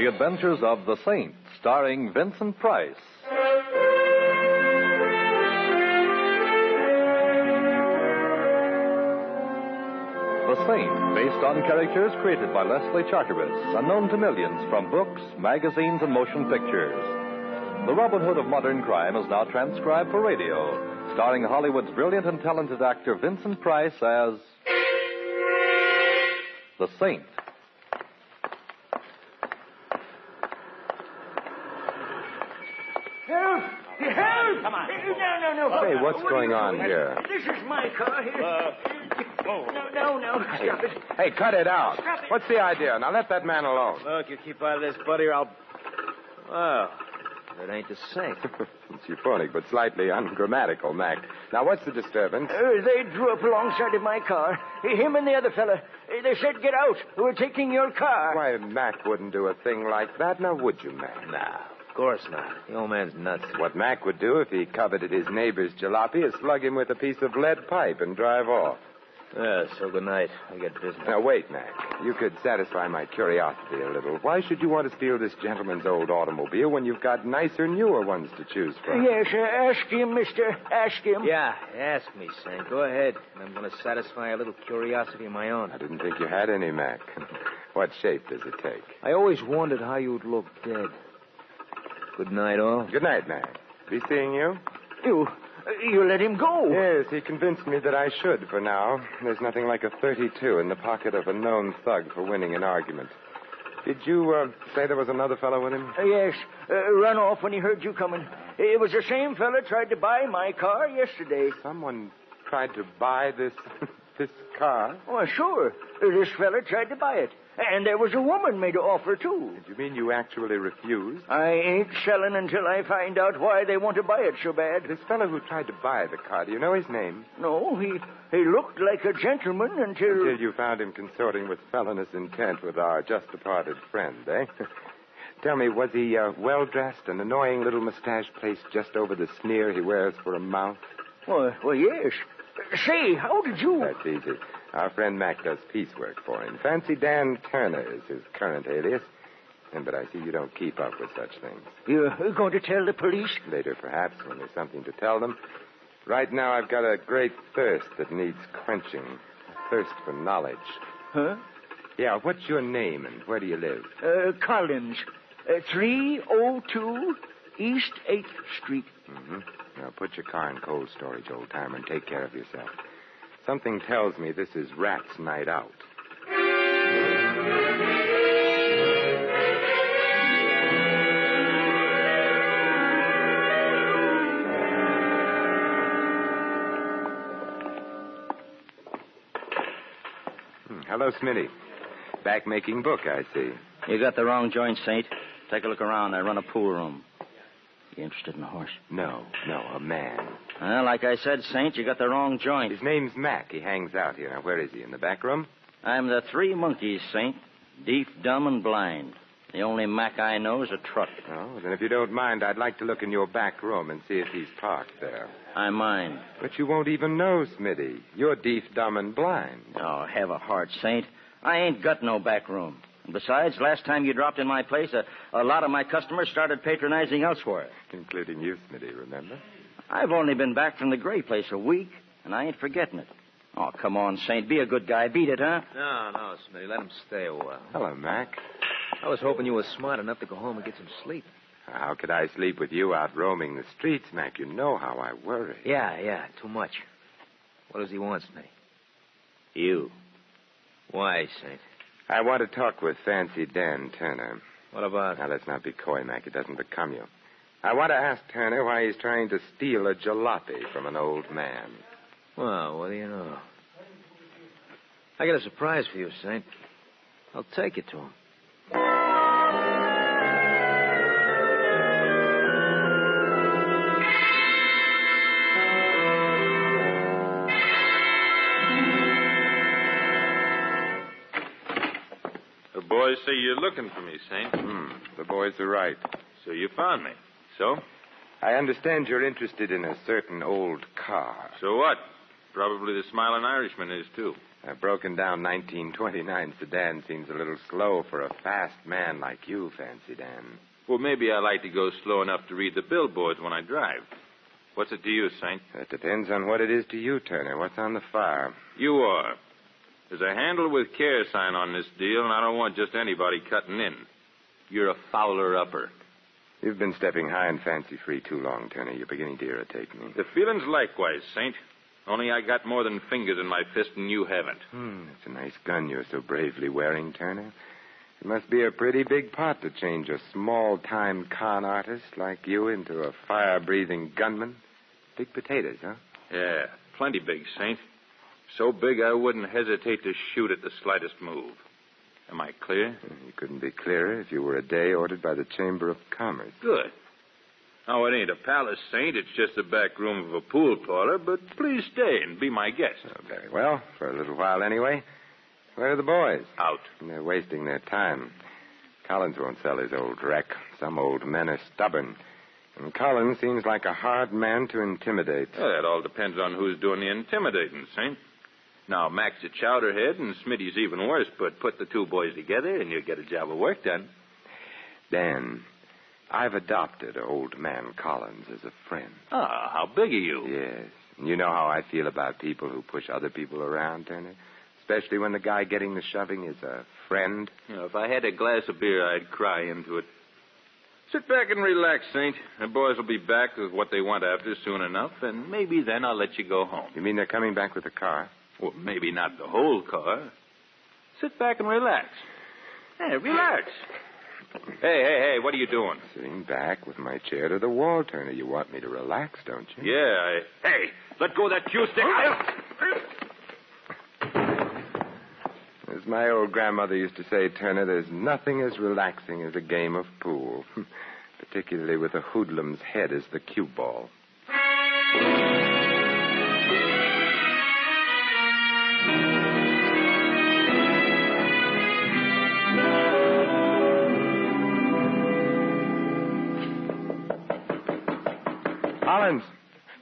The Adventures of the Saint, starring Vincent Price. The Saint, based on characters created by Leslie Charteris, unknown to millions from books, magazines, and motion pictures. The Robin Hood of modern crime is now transcribed for radio, starring Hollywood's brilliant and talented actor Vincent Price as the Saint. Help! Come on. No. Hey, what's going on here? This is my car. No. Stop it. Hey, cut it out. Stop it. What's the idea? Now, let that man alone. Look, you keep out of this, buddy, or I'll... Well, that ain't the Saint. It's euphonic, but slightly ungrammatical, Mac. Now, what's the disturbance? They drew up alongside of my car. Him and the other fella. They said, get out. We're taking your car. Why, Mac wouldn't do a thing like that. Now, would you, Mac? Nah. Of course not. The old man's nuts. What Mac would do if he coveted his neighbor's jalopy is slug him with a piece of lead pipe and drive off. So good night. I get business. Now, wait, Mac. You could satisfy my curiosity a little. Why should you want to steal this gentleman's old automobile when you've got nicer, newer ones to choose from? Yes, ask him, mister. Ask him. Yeah, ask me, Saint. Go ahead. I'm going to satisfy a little curiosity of my own. I didn't think you had any, Mac. What shape does it take? I always wondered how you'd look dead. Good night, all. Good night, Mac. Be seeing you. You let him go. Yes, he convinced me that I should for now. There's nothing like a 32 in the pocket of a known thug for winning an argument. Did you say there was another fellow with him? Yes. Run off when he heard you coming. It was the same fella tried to buy my car yesterday. Someone tried to buy this car? Oh, sure. This fella tried to buy it. And there was a woman made an offer, too. Did you mean you actually refused? I ain't selling until I find out why they want to buy it so bad. This fellow who tried to buy the car, do you know his name? No, he looked like a gentleman until... Until you found him consorting with felonious intent with our just-departed friend, eh? Tell me, was he well-dressed, an annoying little mustache placed just over the sneer he wears for a mouth? Well, yes. Say, how did you... That's easy. Our friend Mac does piecework for him. Fancy Dan Turner is his current alias. But I see you don't keep up with such things. You're going to tell the police? Later, perhaps, when there's something to tell them. Right now, I've got a great thirst that needs quenching. A thirst for knowledge. Huh? Yeah, what's your name and where do you live? Collins. 302 East 8th Street. Mm-hmm. Now, put your car in cold storage, old timer, and take care of yourself. Something tells me this is Rat's night out. Hello, Smitty. Back making book, I see. You got the wrong joint, Saint. Take a look around. I run a pool room. You interested in a horse? No, a man. Well, like I said, Saint, you got the wrong joint. His name's Mac. He hangs out here. Now, where is he? In the back room? I'm the three monkeys, Saint. Deaf, dumb, and blind. The only Mac I know is a truck. Oh, then if you don't mind, I'd like to look in your back room and see if he's parked there. I mind. But you won't even know, Smitty. You're deaf, dumb, and blind. Oh, have a heart, Saint. I ain't got no back room. Besides, last time you dropped in my place, a lot of my customers started patronizing elsewhere. Including you, Smitty, remember? I've only been back from the Gray place a week, and I ain't forgetting it. Oh, come on, Saint. Be a good guy. Beat it, huh? No, Smitty. Let him stay a while. Hello, Mac. I was hoping you were smart enough to go home and get some sleep. How could I sleep with you out roaming the streets, Mac? You know how I worry. Yeah, too much. What does he want, Smitty? You. Why, Saint? I want to talk with Fancy Dan Turner. What about... Now, let's not be coy, Mac. It doesn't become you. I want to ask Turner why he's trying to steal a jalopy from an old man. Well, what do you know? I got a surprise for you, Saint. I'll take you to him. The boys say you're looking for me, Saint. The boys are right. So you found me. So? I understand you're interested in a certain old car. So what? Probably the smiling Irishman is, too. A broken-down 1929 sedan seems a little slow for a fast man like you, Fancy Dan. Well, maybe I like to go slow enough to read the billboards when I drive. What's it to you, Saint? It depends on what it is to you, Turner. What's on the fire? You are. There's a handle with care sign on this deal, and I don't want just anybody cutting in. You're a fouler-upper. You've been stepping high and fancy-free too long, Turner. You're beginning to irritate me. The feeling's likewise, Saint. Only I got more than fingers in my fist, and you haven't. That's a nice gun you're so bravely wearing, Turner. It must be a pretty big pot to change a small-time con artist like you into a fire-breathing gunman. Big potatoes, huh? Yeah, plenty big, Saint. So big I wouldn't hesitate to shoot at the slightest move. Am I clear? You couldn't be clearer if you were a day ordered by the Chamber of Commerce. Good. Now, it ain't a palace, Saint. It's just the back room of a pool parlor, but please stay and be my guest. Oh, very well, for a little while anyway. Where are the boys? Out. They're wasting their time. Collins won't sell his old wreck. Some old men are stubborn. And Collins seems like a hard man to intimidate. Well, that all depends on who's doing the intimidating, Saint. Now, Mac's a chowderhead, and Smitty's even worse, but put the two boys together, and you'll get a job of work done. Dan, I've adopted old man Collins as a friend. Ah, how big are you? Yes. And you know how I feel about people who push other people around, Turner? Especially when the guy getting the shoving is a friend. You know, if I had a glass of beer, I'd cry into it. Sit back and relax, Saint. The boys will be back with what they want after soon enough, and maybe then I'll let you go home. You mean they're coming back with a car? Well, maybe not the whole car. Sit back and relax. Hey, relax. Hey, what are you doing? Sitting back with my chair to the wall, Turner. You want me to relax, don't you? Yeah, Hey, let go of that cue stick. As my old grandmother used to say, Turner, there's nothing as relaxing as a game of pool, particularly with a hoodlum's head as the cue ball.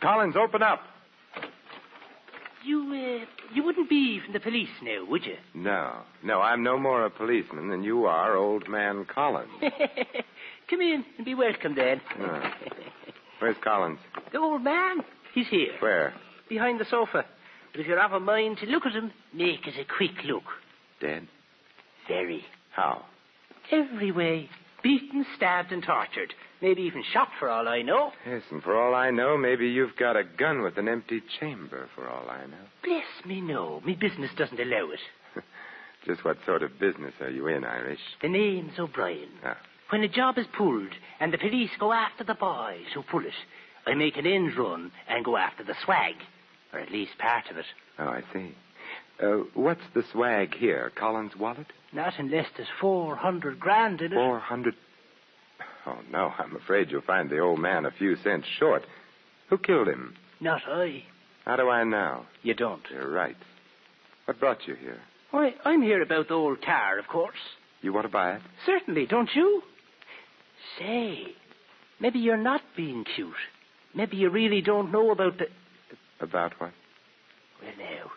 Collins, open up. You wouldn't be from the police now, would you? No, I'm no more a policeman than you are, old man Collins. Come in and be welcome, Dad. Oh. Where's Collins? The old man. He's here. Where? Behind the sofa. But if you're of a mind to look at him, make it a quick look. Dead? Very. How? Every way. Beaten, stabbed, and tortured. Maybe even shot, for all I know. Yes, and for all I know, maybe you've got a gun with an empty chamber, for all I know. Bless me, no. Me business doesn't allow it. Just what sort of business are you in, Irish? The name's O'Brien. Ah. When a job is pulled and the police go after the boys who pull it, I make an end run and go after the swag, or at least part of it. Oh, I see. What's the swag here? Collins' wallet? Not unless there's 400 grand in it. 400? Oh, no, I'm afraid you'll find the old man a few cents short. Who killed him? Not I. How do I know? You don't. You're right. What brought you here? Why, I'm here about the old car, of course. You want to buy it? Certainly, don't you? Say, maybe you're not being cute. Maybe you really don't know about the... About what? Well, now...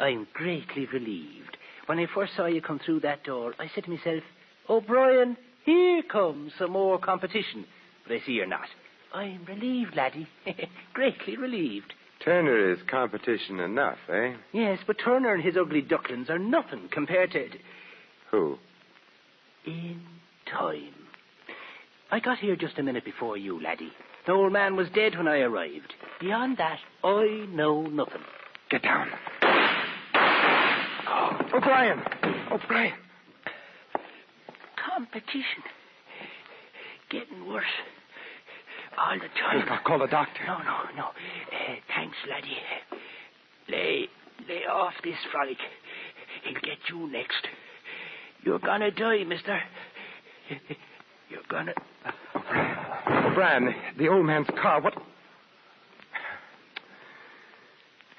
I'm greatly relieved. When I first saw you come through that door, I said to myself, O'Brien, here comes some more competition. But I see you're not. I'm relieved, laddie. Greatly relieved. Turner is competition enough, eh? Yes, but Turner and his ugly ducklings are nothing compared to... Who? In time. I got here just a minute before you, laddie. The old man was dead when I arrived. Beyond that, I know nothing. Get down. O'Brien. Competition. Getting worse. All the time. Look, I'll call the doctor. No. Thanks, laddie. Lay off this frolic. He'll get you next. You're gonna die, mister. You're gonna... O'Brien, the old man's car, what...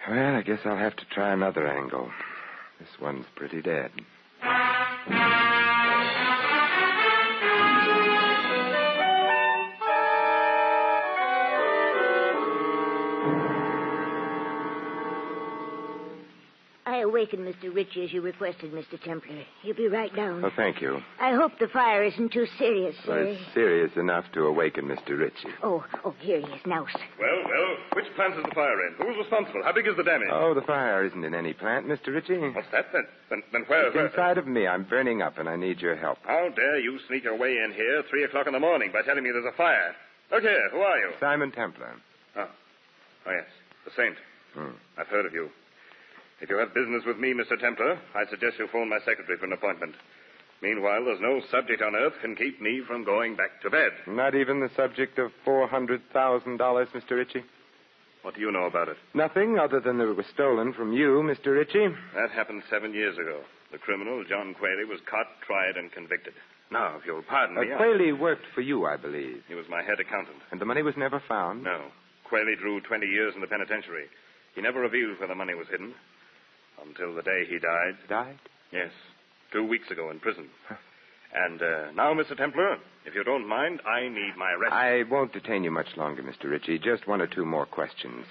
Well, I guess I'll have to try another angle. This one's pretty dead. I awakened Mr. Ritchie as you requested, Mr. Templar. He'll be right down. Oh, thank you. I hope the fire isn't too serious, sir. Well, it's serious enough to awaken Mr. Ritchie. Oh, here he is now, sir. Well, which plant is the fire in? Who's responsible? How big is the damage? Oh, the fire isn't in any plant, Mr. Ritchie. What's that, then? Then where? It's inside of me. I'm burning up, and I need your help. How dare you sneak your way in here 3:00 in the morning by telling me there's a fire? Look here, who are you? Simon Templar. Oh, yes. The Saint. I've heard of you. If you have business with me, Mr. Templar, I suggest you phone my secretary for an appointment. Meanwhile, there's no subject on earth can keep me from going back to bed. Not even the subject of $400,000, Mr. Ritchie? What do you know about it? Nothing other than that it was stolen from you, Mr. Ritchie. That happened 7 years ago. The criminal, John Qualey, was caught, tried, and convicted. Now, if you'll pardon me... Qualey worked for you, I believe. He was my head accountant. And the money was never found? No. Qualey drew 20 years in the penitentiary. He never revealed where the money was hidden. Until the day he died. Died? Yes. 2 weeks ago in prison. And now, Mr. Templar, if you don't mind, I need my rest. I won't detain you much longer, Mr. Ritchie. Just one or two more questions.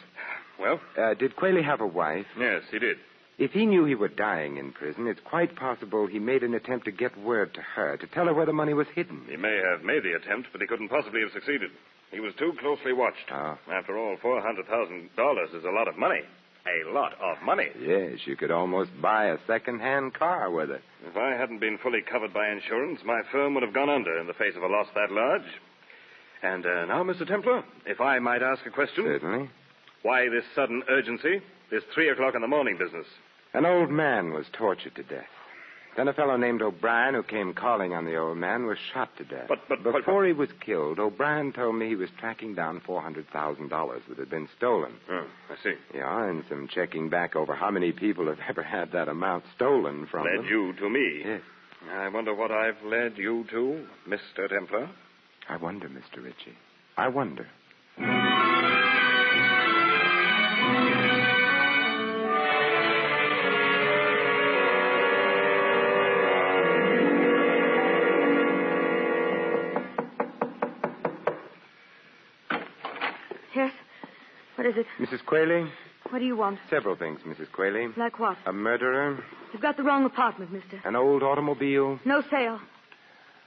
Well? Did Qualey have a wife? Yes, he did. If he knew he were dying in prison, it's quite possible he made an attempt to get word to her, to tell her where the money was hidden. He may have made the attempt, but he couldn't possibly have succeeded. He was too closely watched. Oh. After all, $400,000 is a lot of money. A lot of money. Yes, you could almost buy a second-hand car with it. If I hadn't been fully covered by insurance, my firm would have gone under in the face of a loss that large. And now, Mr. Templar, if I might ask a question. Certainly. Why this sudden urgency, this 3:00 in the morning business? An old man was tortured to death. Then a fellow named O'Brien, who came calling on the old man, was shot to death. But before he was killed, O'Brien told me he was tracking down $400,000 that had been stolen. Oh, I see. Yeah, and some checking back over how many people have ever had that amount stolen from them. Led you to me? Yes. I wonder what I've led you to, Mr. Templar. I wonder, Mr. Ritchie. I wonder. What is it? Mrs. Qualey? What do you want? Several things, Mrs. Qualey. Like what? A murderer. You've got the wrong apartment, mister. An old automobile. No sale.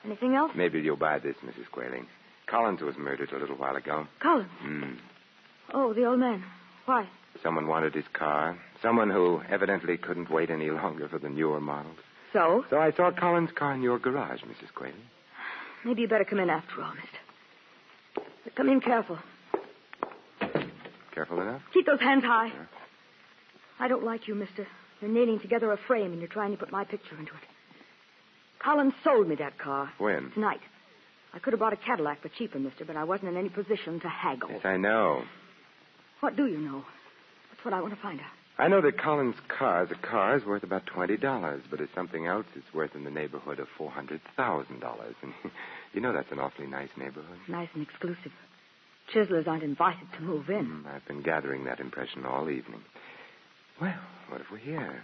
Anything else? Maybe you'll buy this, Mrs. Qualey. Collins was murdered a little while ago. Collins? Oh, the old man. Why? Someone wanted his car. Someone who evidently couldn't wait any longer for the newer models. So? So I saw Collins' car in your garage, Mrs. Qualey. Maybe you better come in after all, mister. But come in careful. Careful enough? Keep those hands high. Yeah. I don't like you, mister. You're nailing together a frame and you're trying to put my picture into it. Collins sold me that car. When? Tonight. I could have bought a Cadillac for cheaper, mister, but I wasn't in any position to haggle. Yes, I know. What do you know? That's what I want to find out. I know that Collins' car, the car, is worth about $20, but it's something else that's worth in the neighborhood of $400,000. And you know that's an awfully nice neighborhood. Nice and exclusive. Chiselers aren't invited to move in. I've been gathering that impression all evening. Well, what if we're here?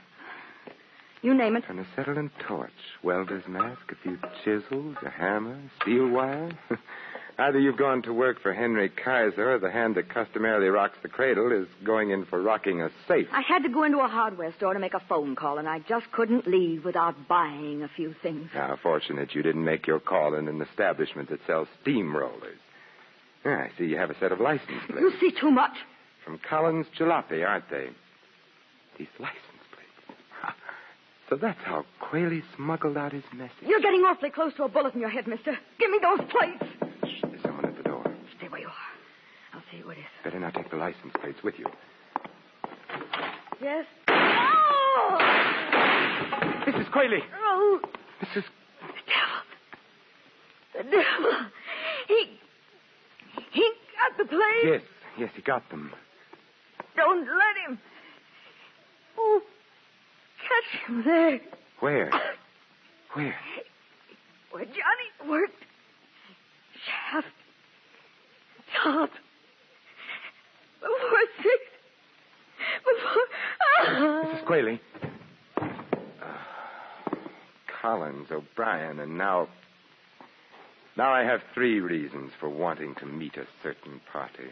You name it. An acetylene torch, welder's mask, a few chisels, a hammer, steel wire. Either you've gone to work for Henry Kaiser or the hand that customarily rocks the cradle is going in for rocking a safe. I had to go into a hardware store to make a phone call, and I just couldn't leave without buying a few things. Now, fortunate you didn't make your call in an establishment that sells steamrollers. Yeah, I see you have a set of license plates. You see too much. From Collins Jalopy, aren't they? These license plates. So that's how Qualey smuggled out his message. You're getting awfully close to a bullet in your head, mister. Give me those plates. Shh, there's someone at the door. Stay where you are. I'll see who it is. Better not take the license plates with you. Yes? Oh! Mrs. Qualey. Oh. Mrs. The devil. The devil. He got the plates? Yes, he got them. Don't let him. Oh, catch him there. Where? Where Johnny worked. Shaft. Top. Before 6. Mrs. Qualey. Collins, O'Brien, and now... Now I have 3 reasons for wanting to meet a certain party.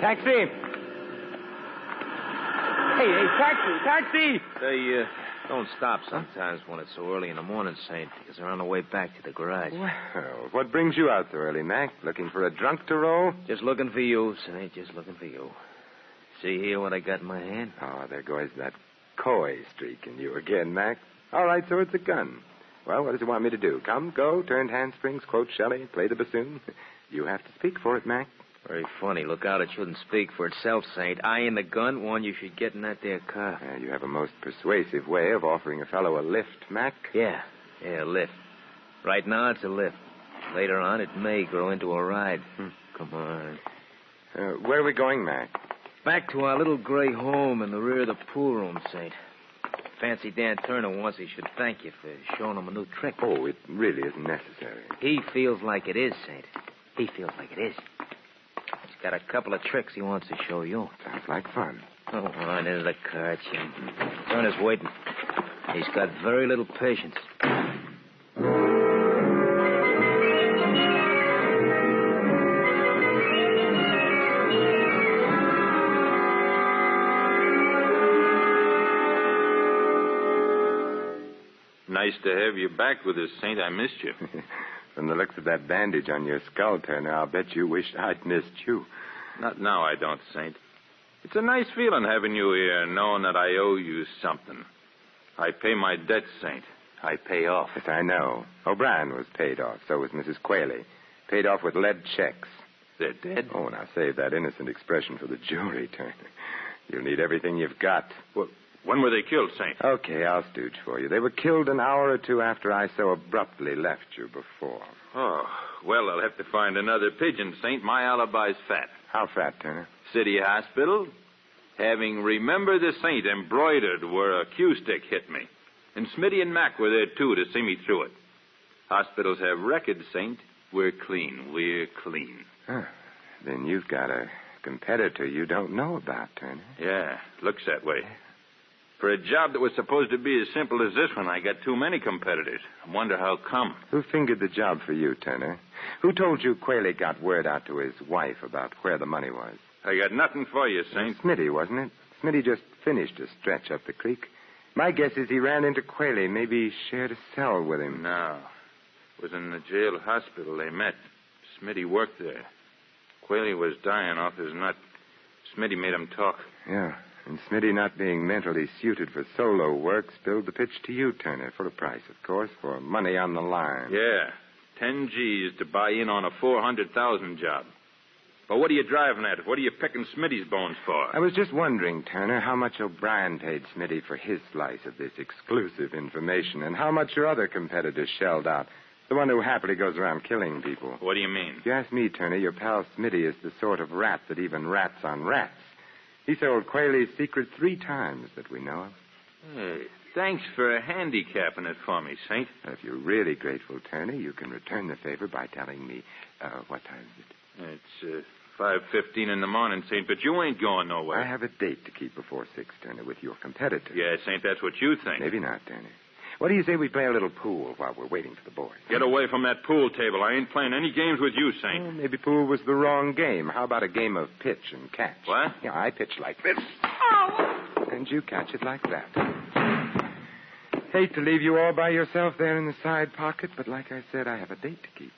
Taxi! Hey, taxi! Taxi! They don't stop sometimes when it's so early in the morning, Saint, because they're on the way back to the garage. Well, what brings you out so early, Mac? Looking for a drunk to roll? Just looking for you, Saint, just looking for you. See here what I got in my hand? Oh, there goes that coy streak in you again, Mac. All right, so it's a gun. Well, what does he want me to do? Come, go, turn handsprings, quote Shelley, play the bassoon. You have to speak for it, Mac. Very funny. Look out, it shouldn't speak for itself, Saint. I and the gun, one you should get in that there car. You have a most persuasive way of offering a fellow a lift, Mac. Yeah, a lift. Right now, it's a lift. Later on, it may grow into a ride. Come on. Where are we going, Mac? Back to our little gray home in the rear of the pool room, Saint. Fancy Dan Turner wants he should thank you for showing him a new trick. Oh, it really isn't necessary. He feels like it is, Saint. He feels like it is. He's got a couple of tricks he wants to show you. Sounds like fun. Oh, on into the car, Jim. Turner's waiting. He's got very little patience. Nice to have you back with us, Saint. I missed you. From the looks of that bandage on your skull, Turner, I'll bet you wished I'd missed you. Not now, I don't, Saint. It's a nice feeling having you here, knowing that I owe you something. I pay my debts, Saint. I pay off. Yes, I know. O'Brien was paid off. So was Mrs. Qualey. Paid off with lead checks. They're dead? Oh, now save that innocent expression for the jury, Turner. You'll need everything you've got. Well... when were they killed, Saint? Okay, I'll stooge for you. They were killed an hour or two after I so abruptly left you before. Oh, well, I'll have to find another pigeon, Saint. My alibi's fat. How fat, Turner? City Hospital. Having Remember the Saint embroidered where a cue stick hit me. And Smitty and Mac were there, too, to see me through it. Hospitals have records, Saint. We're clean. We're clean. Huh. Then you've got a competitor you don't know about, Turner. Yeah, looks that way. For a job that was supposed to be as simple as this one, I got too many competitors. I wonder how come. Who fingered the job for you, Turner? Who told you Qualey got word out to his wife about where the money was? I got nothing for you, Saint. Smitty, wasn't it? Smitty just finished a stretch up the creek. My guess is he ran into Qualey, maybe shared a cell with him. No. It was in the jail hospital they met. Smitty worked there. Qualey was dying off his nut. Smitty made him talk. Yeah. And Smitty, not being mentally suited for solo work, spilled the pitch to you, Turner, for a price, of course, for money on the line. Yeah, 10 G's to buy in on a $400,000 job. But what are you driving at? What are you picking Smitty's bones for? I was just wondering, Turner, how much O'Brien paid Smitty for his slice of this exclusive information, and how much your other competitor shelled out. The one who happily goes around killing people. What do you mean? If you ask me, Turner, your pal Smitty is the sort of rat that even rats on rats. He sold Qualey's secret 3 times that we know of. Hey, thanks for handicapping it for me, Saint. If you're really grateful, Turner, you can return the favor by telling me, what time is it? It's 5:15 in the morning, Saint, but you ain't going nowhere. I have a date to keep before 6, Turner, with your competitor. Yeah, Saint, that's what you think. Maybe not, Turner. What do you say we play a little pool while we're waiting for the boys? Get away from that pool table. I ain't playing any games with you, Saint. Well, maybe pool was the wrong game. How about a game of pitch and catch? What? Yeah, I pitch like this. Ow! And you catch it like that. Hate to leave you all by yourself there in the side pocket, but like I said, I have a date to keep.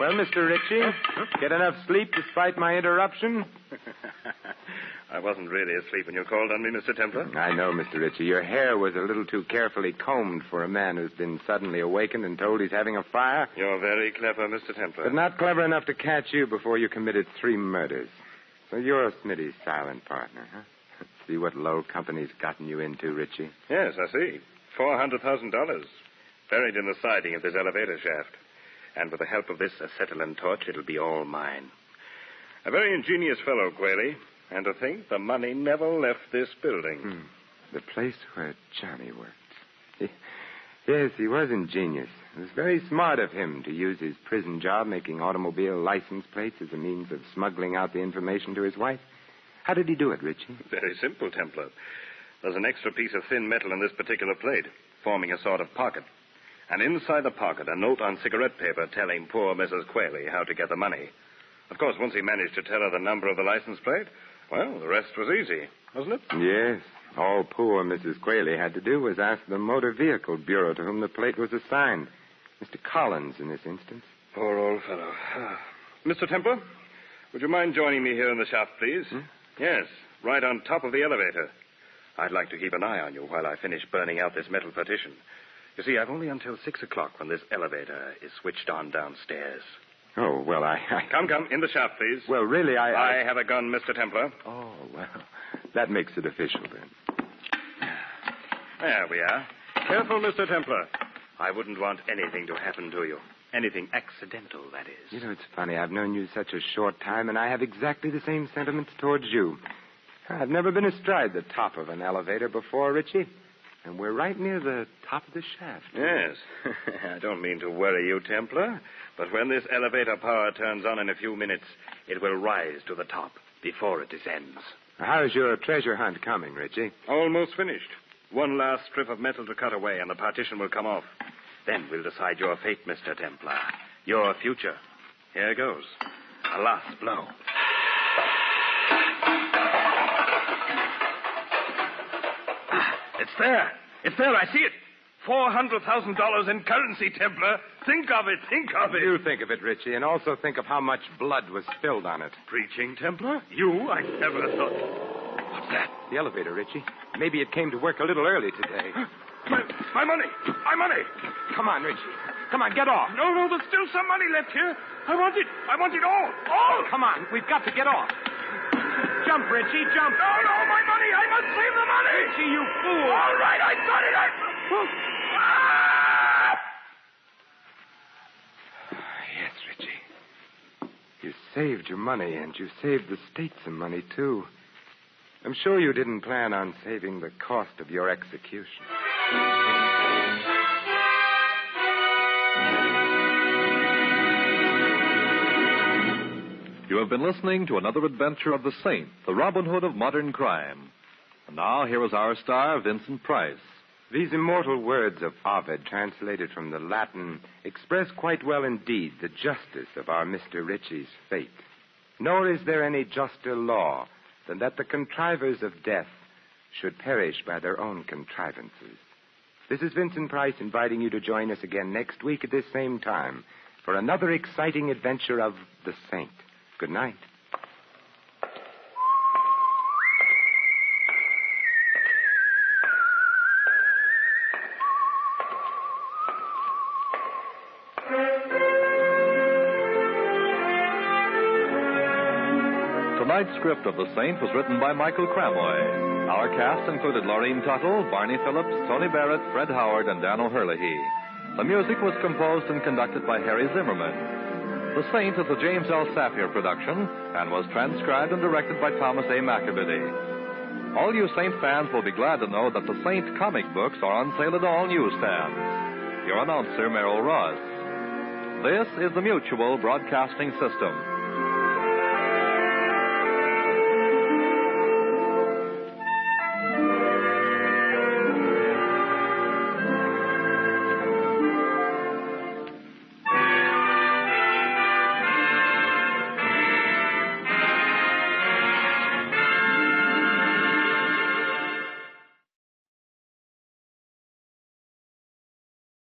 Well, Mr. Ritchie, get enough sleep despite my interruption? I wasn't really asleep when you called on me, Mr. Templar. I know, Mr. Ritchie. Your hair was a little too carefully combed for a man who's been suddenly awakened and told he's having a fire. You're very clever, Mr. Templar. But not clever enough to catch you before you committed 3 murders. So you're Smitty's silent partner, huh? See what low company's gotten you into, Ritchie? Yes, I see. $400,000. Buried in the siding of this elevator shaft. And with the help of this acetylene torch, it'll be all mine. A very ingenious fellow, Qualey. And to think the money never left this building. The place where Johnny worked. He, Yes, he was ingenious. It was very smart of him to use his prison job making automobile license plates as a means of smuggling out the information to his wife. How did he do it, Richie? Very simple, Templar. There's an extra piece of thin metal in this particular plate, forming a sort of pocket. And inside the pocket, a note on cigarette paper telling poor Mrs. Qualey how to get the money. Of course, once he managed to tell her the number of the license plate, well, the rest was easy, wasn't it? Yes. All poor Mrs. Qualey had to do was ask the motor vehicle bureau to whom the plate was assigned. Mr. Collins, in this instance. Poor old fellow. Mr. Templar, would you mind joining me here in the shaft, please? Hmm? Yes, right on top of the elevator. I'd like to keep an eye on you while I finish burning out this metal partition. You see, I've only until 6 o'clock when this elevator is switched on downstairs. Oh, well, Come, in the shaft, please. Well, really, I have a gun, Mr. Templar. Oh, well, that makes it official, then. There we are. Careful, Mr. Templar. I wouldn't want anything to happen to you. Anything accidental, that is. You know, it's funny. I've known you such a short time, and I have exactly the same sentiments towards you. I've never been astride the top of an elevator before, Richie. And we're right near the top of the shaft. Yes. I don't mean to worry you, Templar, but when this elevator power turns on in a few minutes, it will rise to the top before it descends. How's your treasure hunt coming, Richie? Almost finished. One last strip of metal to cut away, and the partition will come off. Then we'll decide your fate, Mr. Templar. Your future. Here goes. A last blow. It's there. It's there. I see it. $400,000 in currency, Templar. Think of it. Think of it. You think of it, Richie, and also think of how much blood was spilled on it. Preaching, Templar? You? I never thought. What's that? The elevator, Richie. Maybe it came to work a little early today. My money. My money. Come on, Richie. Come on, get off. No, there's still some money left here. I want it. I want it all. All. Come on. We've got to get off. Jump, Richie, jump. No, my money. I must save the money. Richie, you fool. All right, I got it. Yes, Richie. You saved your money, and you saved the state some money, too. I'm sure you didn't plan on saving the cost of your execution. You have been listening to another adventure of The Saint, the Robin Hood of modern crime. And now, here is our star, Vincent Price. These immortal words of Ovid, translated from the Latin, express quite well indeed the justice of our Mr. Ritchie's fate. Nor is there any juster law than that the contrivers of death should perish by their own contrivances. This is Vincent Price inviting you to join us again next week at this same time for another exciting adventure of The Saint. Good night. Tonight's script of The Saint was written by Michael Cramoy. Our cast included Laureen Tuttle, Barney Phillips, Tony Barrett, Fred Howard, and Dan O'Herlihy. The music was composed and conducted by Harry Zimmerman. The Saint is a James L. Saffir production and was transcribed and directed by Thomas A. McAbiddy. All you Saint fans will be glad to know that the Saint comic books are on sale at all newsstands. Your announcer, Merrill Ross. This is the Mutual Broadcasting System.